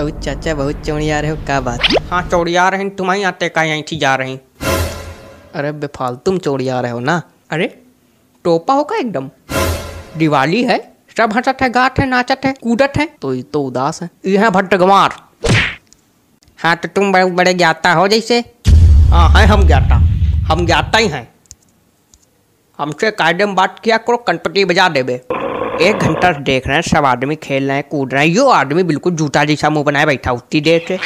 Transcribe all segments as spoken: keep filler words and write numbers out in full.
और चाचा बहुत चौड़िया रहे हो का बात। हाँ चौड़िया रहे तुम्हारी आते का यहीं थी जा रही। अरे बेफाल तुम चौड़िया रहे हो ना। अरे टोपा होगा एकदम। दिवाली है सब हंसत है गात है नाचत है कूदत है तो ये तो उदास है यह भट्टगमार। हाँ तो तुम बड़े बड़े ज्ञाता हो जैसे। हाँ हैं हम ज्ञाता हम ज्ञाता ही हैं। हमसे कायदे में बात किया करो कनपटी बजा देबे। एक घंटा देख रहे हैं सब आदमी खेल रहे हैं कूद रहे हैं यो आदमी बिल्कुल जूता जैसा मुंह बनाए बैठा उतनी देर से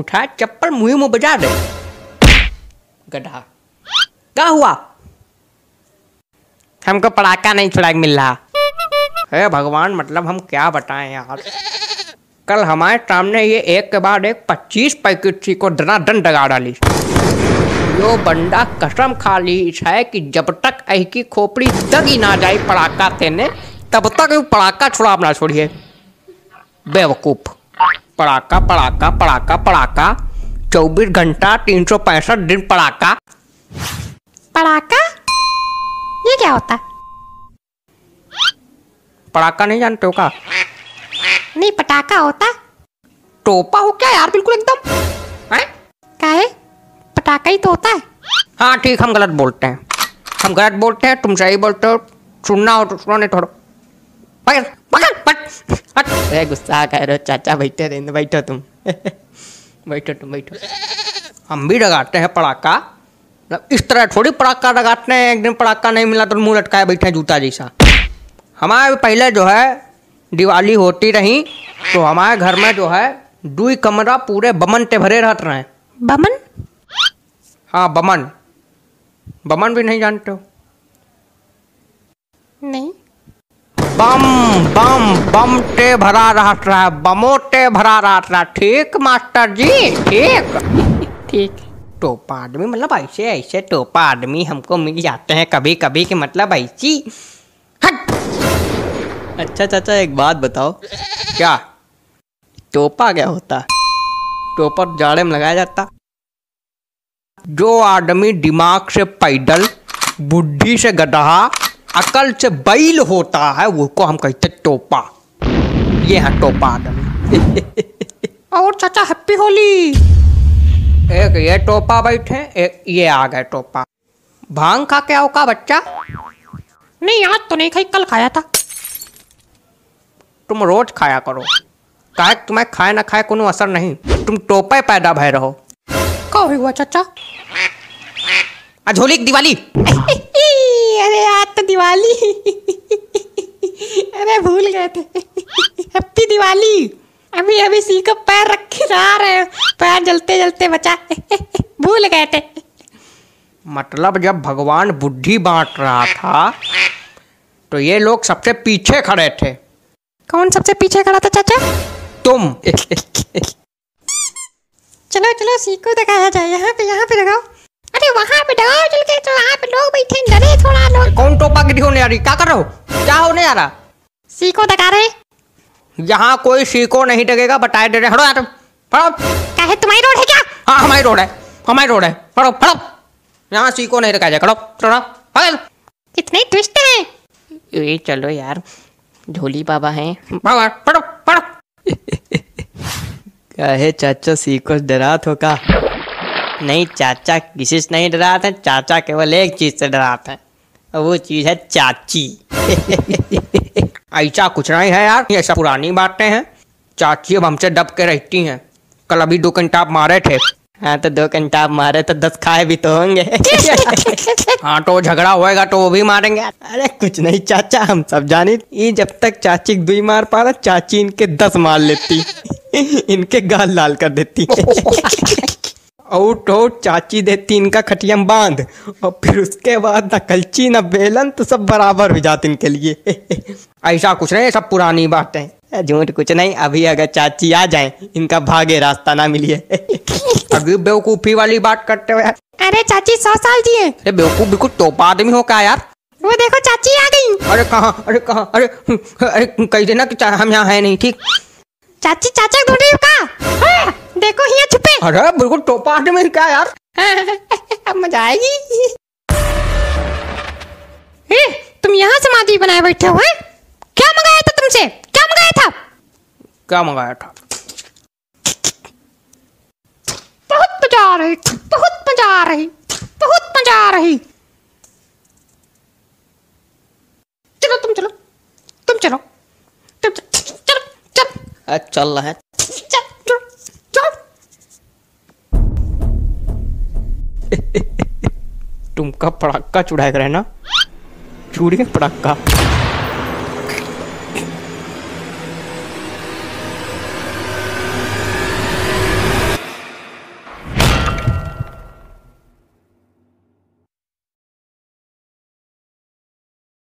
उठा चप्पल मुँह ही मुँह बजा दे गधा। क्या हुआ हमको पड़ाका नहीं छुड़ा मिल रहा है भगवान। मतलब हम क्या बताएं यार। कल हमारे सामने ये एक के बाद एक पच्चीस पैकेट सी को धनाधन डगा डाली। यो बंदा कसम खा ली है कि जब तक ऐ की खोपड़ी दगी ना जाए पड़ाका तेने तब तक पड़ाका छुड़ा ना छोड़िए। बेवकूफ पड़ाका पड़ाका पड़ाका पड़ाका चौबीस घंटा तीन सौ पैंसठ दिन पड़ाका पड़ाका। ये क्या होता पड़ाका नहीं जानते हो का? नहीं पटाखा होता। टोपा हो क्या यार बिल्कुल एकदम है काहे पटाखा ही तो होता है। हाँ ठीक हम गलत बोलते हैं हम गलत बोलते हैं तुम सही बोलते हो। सुनना हो तो सुनो नहीं छोड़ो पकड़ पकड़ पट अरे गुस्सा कह रहे हो चाचा बैठे रहने बैठो तुम बैठो तुम बैठो। हम भी लगाते हैं पटाखा इस तरह थोड़ी पटाखा लगाते हैं। एक दिन पटाखा नहीं मिला तो मुँह लटकाए बैठे जूता जैसा। हमारे पहले जो है दिवाली होती रही तो हमारे घर में जो है दुई कमरा पूरे बमन ते भरे रहते रहे। बमन? हाँ बमन। बमन भी नहीं जानते हो? नहीं। बम बम बम ते भरा रहता रहा बमो ते भरा रहता रहा। ठीक मास्टर जी ठीक ठीक। टोपा आदमी मतलब ऐसे ऐसे टोपा आदमी हमको मिल जाते हैं कभी कभी कि मतलब ऐसी। अच्छा चाचा एक बात बताओ। क्या? टोपा क्या होता? टोपा जाड़े में लगाया जाता। जो आदमी दिमाग से पैदल बुद्धि से गधा अकल से बैल होता है उसको हम कहते टोपा। ये है टोपा आदमी। और चाचा हैप्पी होली। एक ये टोपा बैठे एक ये आ गए टोपा। भांग खा के आओ का बच्चा? नहीं आज तो नहीं खाई कल खाया था। तुम रोज खाया करो काहे तुम्हें खाए ना खाए कोनो असर नहीं। तुम टोपे पैदा भय रहो। का हुआ चाचा? आज होली दिवाली। अरे आज तो दिवाली अरे भूल गए थे हैप्पी दिवाली। अभी अभी सी को पैर रखे जा रहे पैर जलते जलते बचा भूल गए थे। मतलब जब भगवान बुद्धि बांट रहा था तो ये लोग सबसे पीछे खड़े थे। कौन सबसे पीछे खड़ा था चाचा? तुम। चलो चलो सीको दिखाया जाए यहाँ पे यहाँ पे लगाओ। अरे वहाँ पे लगाओ चल के तो यहाँ पे लोग बैठे डरे थोड़ा लोग। कौन टोपा की होने आ रही क्या कर रहे हो क्या होने आ रहा? सीको दिखा रहे। यहाँ कोई सीको नहीं डगेगा बताए डरे हटो यार फड़ो। काहे तुम्हारी रोड है क्या? हाँ हमारी रोड है हमारी रोड है फड़ो फड़ो। यहाँ सीको नहीं रखा जाए खड़ो थोड़ा फड़ो। कितने ट्विस्ट है ये। चलो यार झोली बाबा हैं बाबा पढ़ो पढ़ो। कहे चाचा सीको डरा तो का? नहीं चाचा किसी से नहीं डराते हैं। चाचा केवल एक चीज से डराते हैं और वो चीज है चाची। ऐसा कुछ नहीं है यार ये सब पुरानी बातें हैं। चाची अब हमसे दब के रहती हैं। कल अभी दो कंटाप मारे थे। हाँ तो दो कंटाप मारे तो दस खाए भी तो होंगे। हाँ तो झगड़ा होएगा तो वो भी मारेंगे। अरे कुछ नहीं चाचा हम सब जाने ये जब तक चाची दुई मार पा रहा चाची इनके दस मार लेती इनके गाल लाल कर देती आउट हो चाची देती इनका खटियम बांध और फिर उसके बाद ना कलची ना बेलन तो सब बराबर हो जाते इनके लिए। ऐसा कुछ नहीं सब पुरानी बात है झूठ कुछ नहीं। अभी अगर चाची आ जाए इनका भागे रास्ता ना मिलिए। अभी बेवकूफी वाली बात करते हो यार। अरे चाची सौ साल जी है। अरे बेवकूफ बिल्कुल टोपा आदमी हो क्या यार। वो देखो चाची आ गई। अरे कहाँ अरे कहाँ अरे अरे कह देना कि हम यहाँ है नहीं ठीक। चाची चाचा ढूंढ रही का देखो यहाँ छुपे। अरे बिल्कुल टोपा आदमी क्या यार। अब मजा आएगी। ए, तुम यहाँ समाधि बनाए बैठे हो क्या मंगाया था तुमसे क्या मंगाया था क्या मंगाया था? आ रही, बहुत मजा आ रही, बहुत मजा आ रही। चलो तुम चलो, तुम चलो, तुम चलो, चलो, चलो। चल रहा है, चल चल चल। तुम का पटाखा चुड़ाए रहे ना, चूड़ी का पटाखा।